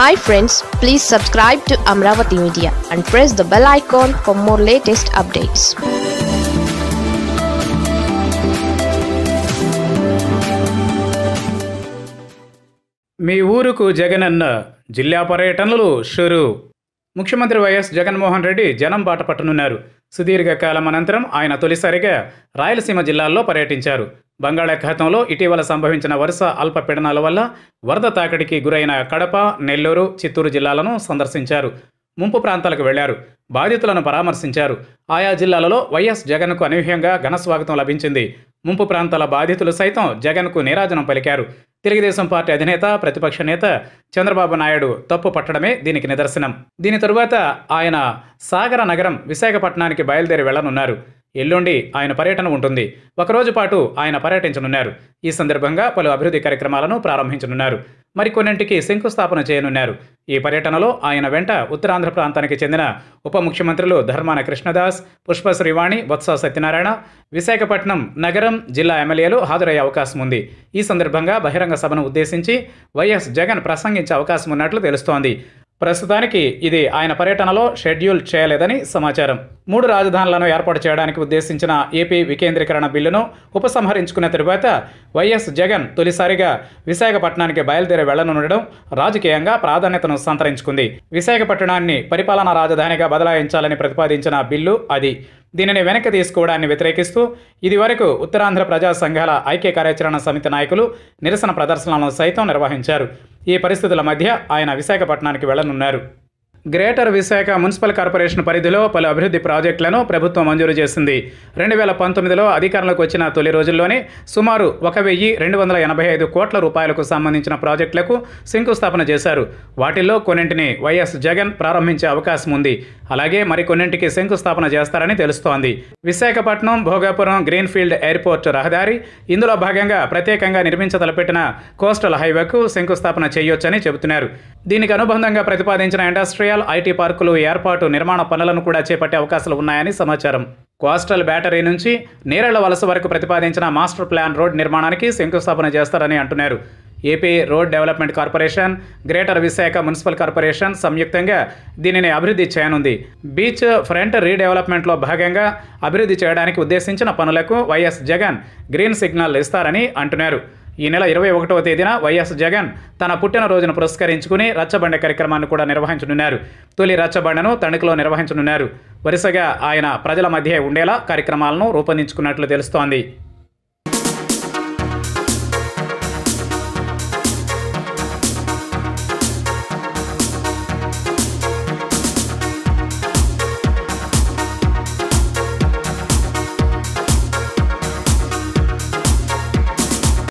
Hi friends, please subscribe to Amravati Media and press the bell icon for more latest updates. మీ ఊరుకు జగనన్న జిల్లా పర్యటనలు షురు. ముఖ్యమంత్రి YS Jaganmohan Reddy జనం బాట పట్టనున్నారు. సుదీర్ఘకాలం అనంతరం ఆయన తొలిసారిగా రాయలసీమ జిల్లాల్లో పర్యటించారు. బంగాళాఖాతంలో ఇటీవల సంభవించిన వరుస అల్పపీడనాల వల్ల వరద తాకిడికి గురైన కడప, నెల్లూరు, చిత్తూరు జిల్లాలను సందర్శించారు. ముంపు ప్రాంతాలకు వెళ్లారు, బాధితులను పరామర్శించారు. ఆయా జిల్లాలలో వైఎస్ జగన్కు అనూహ్యంగా ఘనస్వాగతం లభించింది. ముంపు ప్రాంతాల బాధితులు సైతం జగన్కు నీరాజనం పలికారు. తెలుగుదేశం పార్టీ అధినేత, ప్రతిపక్ష నేత చంద్రబాబు నాయుడు తప్పు పట్టడమే దీనికి నిదర్శనం. దీని తరువాత ఆయన సాగర నగరం విశాఖపట్నానికి బయలుదేరి వెళ్లనున్నారు. ఎల్లుండి ఆయన పర్యటన ఉంటుంది. ఒకరోజు పాటు ఆయన పర్యటించనున్నారు. ఈ సందర్భంగా పలు అభివృద్ధి కార్యక్రమాలను ప్రారంభించనున్నారు. మరికొన్నింటికి శంకుస్థాపన చేయనున్నారు. ఈ పర్యటనలో ఆయన వెంట ఉత్తరాంధ్ర ప్రాంతానికి చెందిన ఉప ముఖ్యమంత్రులు ధర్మా కృష్ణ దాస్, పుష్ప శ్రీవాణి, వత్స సత్యనారాయణ, విశాఖపట్నం నగరం జిల్లా ఎమ్మెల్యేలు హాజరయ్యే అవకాశం ఉంది. ఈ సందర్భంగా బహిరంగ సభను ఉద్దేశించి వైఎస్ జగన్ ప్రసంగించే అవకాశం ఉన్నట్లు తెలుస్తోంది. ప్రస్తుతానికి ఇది ఆయన పర్యటనలో షెడ్యూల్ చేయలేదని సమాచారం. 3 రాజధానులను ఏర్పాటు చేయడానికి ఉద్దేశించిన ఏపీ వికేంద్రీకరణ బిల్లును ఉపసంహరించుకున్న తరువాత వైఎస్ జగన్ తొలిసారిగా విశాఖపట్నానికి బయలుదేరి వెళ్లనుండడం రాజకీయంగా ప్రాధాన్యతను సంతరించుకుంది. విశాఖపట్నాన్ని పరిపాలనా రాజధానిగా బదలాయించాలని ప్రతిపాదించిన బిల్లు అది. దీనిని వెనక్కి తీసుకోవడాన్ని వ్యతిరేకిస్తూ ఇదివరకు ఉత్తరాంధ్ర ప్రజా సంఘాల ఐక్య కార్యాచరణ సమితి నాయకులు నిరసన ప్రదర్శనలను సైతం నిర్వహించారు. ఈ పరిస్థితుల మధ్య ఆయన విశాఖపట్నానికి వెళ్లనున్నారు. గ్రేటర్ విశాఖ మున్సిపల్ కార్పొరేషన్ పరిధిలో పలు అభివృద్ధి ప్రాజెక్టులను ప్రభుత్వం మంజూరు చేసింది. 2019లో అధికారంలోకి వచ్చిన తొలి రోజుల్లోనే సుమారు 1,285 కోట్ల రూపాయలకు సంబంధించిన ప్రాజెక్టులకు శంకుస్థాపన చేశారు. వాటిల్లో కొన్నింటిని వైఎస్ జగన్ ప్రారంభించే అవకాశం ఉంది. అలాగే మరికొన్నింటికి శంకుస్థాపన చేస్తారని తెలుస్తోంది. విశాఖపట్నం భోగాపురం గ్రీన్ఫీల్డ్ ఎయిర్పోర్ట్ రహదారి, ఇందులో భాగంగా ప్రత్యేకంగా నిర్మించతలపెట్టిన కోస్టల్ హైవేకు శంకుస్థాపన చేయొచ్చని చెబుతున్నారు. దీనికి అనుబంధంగా ప్రతిపాదించిన ఇండస్ట్రియల్ ఐటీ పార్కులు ఏర్పాటు నిర్మాణ పనులను కూడా చేపట్టే అవకాశాలు ఉన్నాయని సమాచారం. కోస్టల్ బ్యాటరీ నుంచి నేరేళ్ల వలస వరకు ప్రతిపాదించిన మాస్టర్ ప్లాన్ రోడ్ నిర్మాణానికి శంకుస్థాపన చేస్తారని అంటున్నారు. AP road development corporation, greater Visakha municipal corporation సంయుక్తంగా దీనిని అభివృద్ధి చేయనుంది. బీచ్ ఫ్రంట్ రీడెవలప్మెంట్లో భాగంగా అభివృద్ధి చేయడానికి ఉద్దేశించిన పనులకు వైఎస్ జగన్ గ్రీన్ సిగ్నల్ ఇస్తారని అంటున్నారు. ఈ నెల 21వ తేదీన వైఎస్ జగన్ తన పుట్టినరోజును పురస్కరించుకుని రచ్చబండ కార్యక్రమాన్ని కూడా నిర్వహించనున్నారు. తొలి రచ్చబండను తణుకులో నిర్వహించనున్నారు. వరుసగా ఆయన ప్రజల మధ్య ఉండేలా కార్యక్రమాలను రూపొందించుకున్నట్లు తెలుస్తోంది.